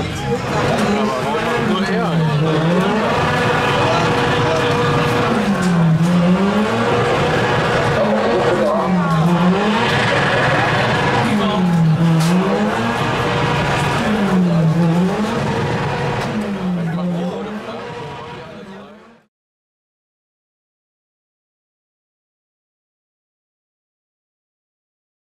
Aber heute nur er.